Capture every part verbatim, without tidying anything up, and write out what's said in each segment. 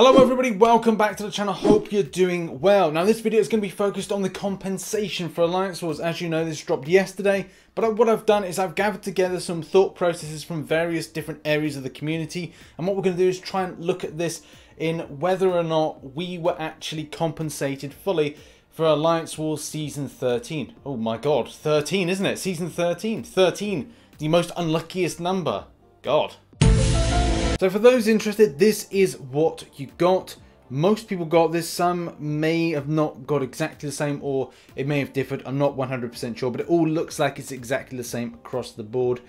Hello everybody, welcome back to the channel. Hope you're doing well. Now this video is going to be focused on the compensation for Alliance Wars. As you know, this dropped yesterday, but what I've done is I've gathered together some thought processes from various different areas of the community, and what we're going to do is try and look at this in whether or not we were actually compensated fully for Alliance Wars Season thirteen. Oh my god, thirteen isn't it? Season thirteen. thirteen, the most unluckiest number. God. So for those interested, this is what you got. Most people got this, some may have not got exactly the same, or it may have differed, I'm not one hundred percent sure, but it all looks like it's exactly the same across the board.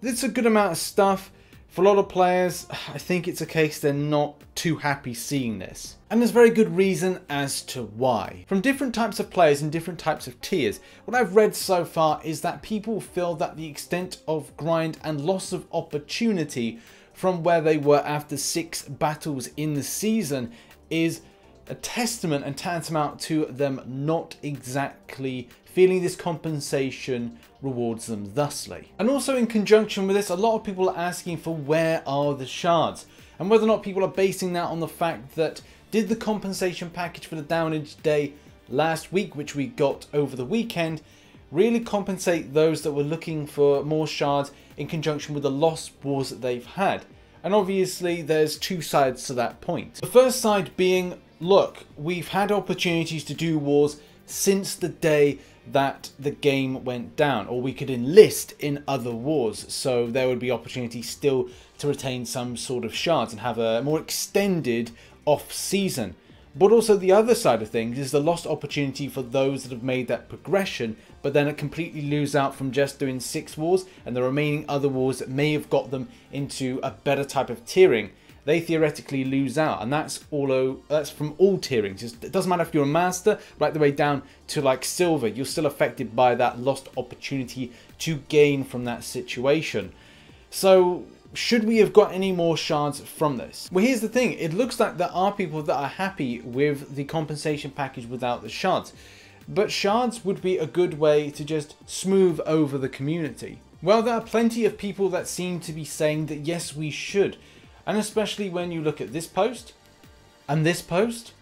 It's a good amount of stuff. For a lot of players, I think it's a case they're not too happy seeing this. And there's very good reason as to why. From different types of players and different types of tiers, what I've read so far is that people feel that the extent of grind and loss of opportunity from where they were after six battles in the season is a testament and tantamount to them not exactly feeling this compensation rewards them thusly. And also in conjunction with this, a lot of people are asking for where are the shards, and whether or not people are basing that on the fact that did the compensation package for the downage day last week, which we got over the weekend, really compensate those that were looking for more shards in conjunction with the lost wars that they've had. And obviously there's two sides to that point. The first side being, look, we've had opportunities to do wars since the day that the game went down, or we could enlist in other wars, so there would be opportunity still to retain some sort of shards and have a more extended off season. But also the other side of things is the lost opportunity for those that have made that progression, but then it completely lose out from just doing six wars and the remaining other wars that may have got them into a better type of tiering. They theoretically lose out, and that's all. That's from all tierings. It doesn't matter if you're a master, right the way down to like silver, you're still affected by that lost opportunity to gain from that situation. So should we have got any more shards from this? Well, here's the thing. It looks like there are people that are happy with the compensation package without the shards, but shards would be a good way to just smooth over the community. Well, there are plenty of people that seem to be saying that yes, we should. And especially when you look at this post and this post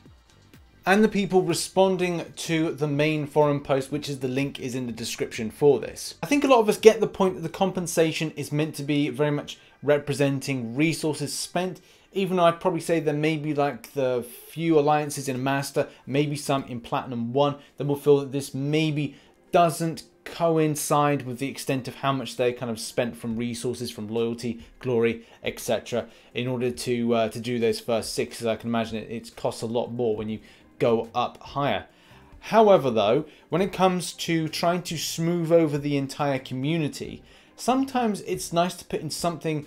and the people responding to the main forum post, which is the link is in the description for this. I think a lot of us get the point that the compensation is meant to be very much representing resources spent, even though I'd probably say there may be like the few alliances in Master, maybe some in Platinum one, that will feel that this maybe doesn't coincide with the extent of how much they kind of spent from resources, from loyalty, glory, et cetera in order to uh, to do those first six, as I can imagine it, it costs a lot more when you go up higher. However though, when it comes to trying to smooth over the entire community, sometimes it's nice to put in something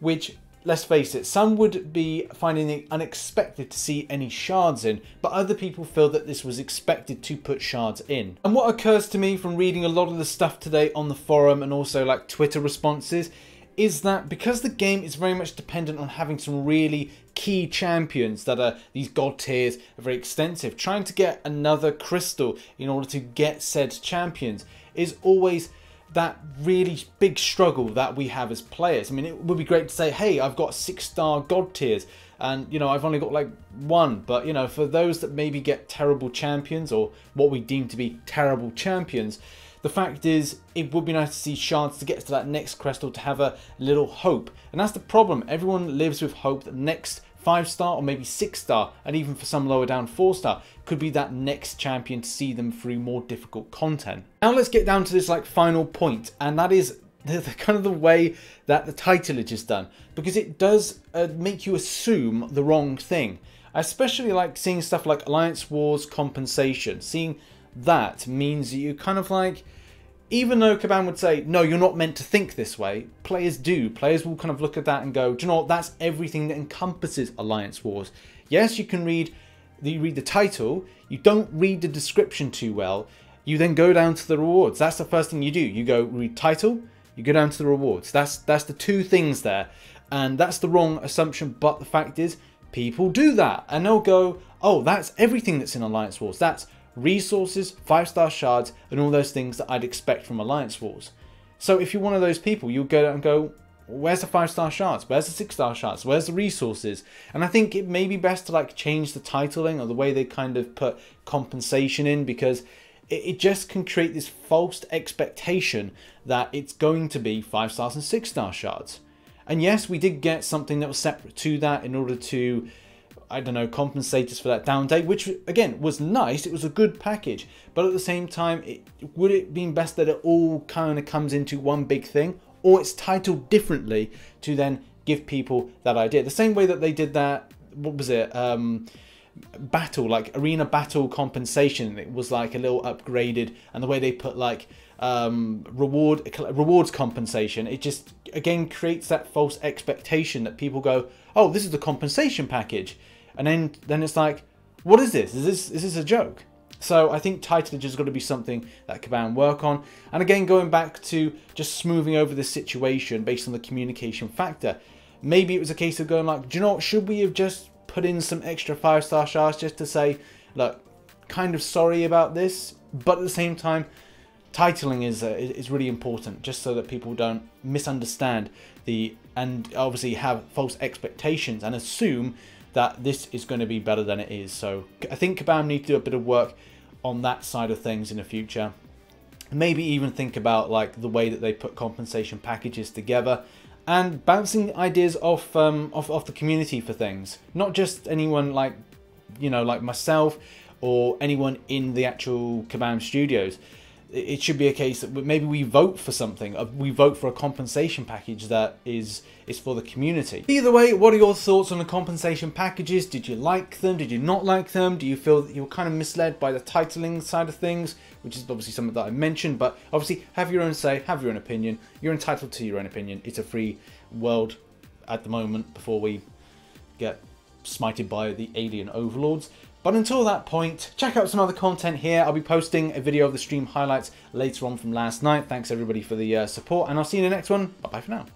which, let's face it, some would be finding it unexpected to see any shards in, but other people feel that this was expected to put shards in. And what occurs to me from reading a lot of the stuff today on the forum and also like Twitter responses is that because the game is very much dependent on having some really key champions that are these god tiers are very extensive, trying to get another crystal in order to get said champions is always that really big struggle that we have as players. I mean, it would be great to say, hey, I've got six star god tiers and, you know, I've only got like one, but, you know, for those that maybe get terrible champions or what we deem to be terrible champions, the fact is it would be nice to see shards to get to that next crystal to have a little hope. And that's the problem. Everyone lives with hope that next five star or maybe six star, and even for some lower down four star, could be that next champion to see them through more difficult content. Now let's get down to this like final point, and that is the, the kind of the way that the titleage is done, because it does uh, make you assume the wrong thing. I especially like seeing stuff like Alliance Wars compensation. Seeing that means that you kind of like, even though Kabam would say, no, you're not meant to think this way, players do. Players will kind of look at that and go, do you know what, that's everything that encompasses Alliance Wars. Yes, you can read the, you read the title, you don't read the description too well, you then go down to the rewards. That's the first thing you do. You go read title, you go down to the rewards. That's, that's the two things there. And that's the wrong assumption, but the fact is, people do that. And they'll go, oh, that's everything that's in Alliance Wars. That's resources, five star shards, and all those things that I'd expect from Alliance Wars. So if you're one of those people, you'll go out and go, Where's the five-star shards? Where's the six-star shards? Where's the resources? And I think it may be best to like change the titling or the way they kind of put compensation in, because it, it just can create this false expectation that it's going to be five-stars and six-star shards. And yes, we did get something that was separate to that in order to, I don't know, compensate us for that down day, which again was nice. It was a good package, but at the same time, it, would it be best that it all kind of comes into one big thing, or it's titled differently to then give people that idea? The same way that they did that, what was it, um, battle, like arena battle compensation. It was like a little upgraded, and the way they put like um, reward rewards compensation, it just again creates that false expectation that people go, oh, this is the compensation package. And then, then it's like, what is this? Is this is this a joke? So I think titling is going to be something that Kabam work on. And again, going back to just smoothing over the situation based on the communication factor. Maybe it was a case of going like, do you know what? Should we have just put in some extra five-star shards just to say, look, kind of sorry about this, but at the same time, titling is uh, is really important, just so that people don't misunderstand the and obviously have false expectations and assume that this is going to be better than it is. So I think Kabam need to do a bit of work on that side of things in the future. Maybe even think about like the way that they put compensation packages together and bouncing ideas off um, off off the community for things, not just anyone like you know like myself or anyone in the actual Kabam studios. It should be a case that maybe we vote for something. We vote for a compensation package that is is for the community. Either way, what are your thoughts on the compensation packages? Did you like them? Did you not like them? Do you feel that you were kind of misled by the titling side of things, which is obviously something that I mentioned? But obviously, have your own say, have your own opinion. You're entitled to your own opinion. It's a free world at the moment before we get smited by the alien overlords. But until that point, check out some other content here. I'll be posting a video of the stream highlights later on from last night. Thanks everybody for the uh, support, and I'll see you in the next one. Bye bye for now.